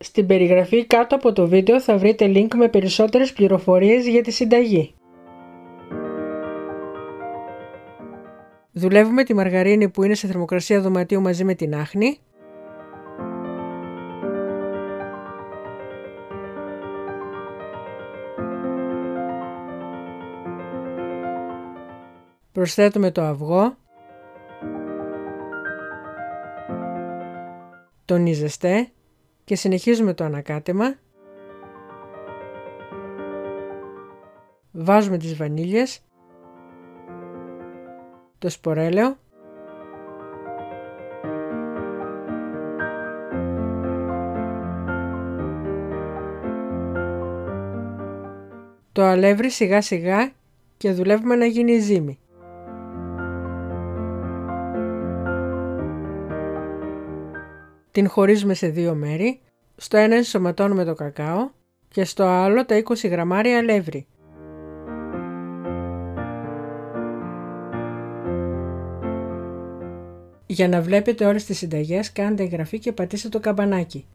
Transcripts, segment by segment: Στην περιγραφή κάτω από το βίντεο θα βρείτε link με περισσότερες πληροφορίες για τη συνταγή. Δουλεύουμε τη μαργαρίνη που είναι σε θερμοκρασία δωματίου μαζί με την άχνη. Προσθέτουμε το αυγό, τον νιζεστέ και συνεχίζουμε το ανακάτεμα. Βάζουμε τις βανίλιες, το σπορέλαιο, το αλεύρι σιγά σιγά και δουλεύουμε να γίνει η ζύμη. Την χωρίζουμε σε δύο μέρη, στο ένα ενσωματώνουμε το κακάο και στο άλλο τα 20 γραμμάρια αλεύρι. Για να βλέπετε όλες τις συνταγές, κάντε εγγραφή και πατήστε το καμπανάκι.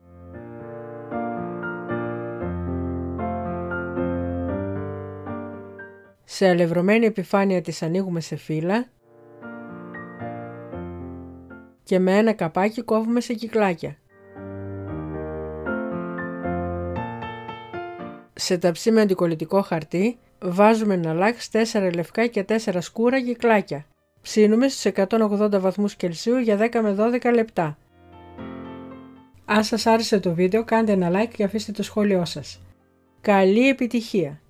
Σε αλευρωμένη επιφάνεια τις ανοίγουμε σε φύλλα και με ένα καπάκι κόβουμε σε κυκλάκια. Σε ταψί με αντικολλητικό χαρτί βάζουμε ναλάχ 4 λευκά και 4 σκούρα κυκλάκια. Ψήνουμε στους 180 βαθμούς Κελσίου για 10 με 12 λεπτά. Αν σας άρεσε το βίντεο, κάντε ένα like και αφήστε το σχόλιο σας. Καλή επιτυχία!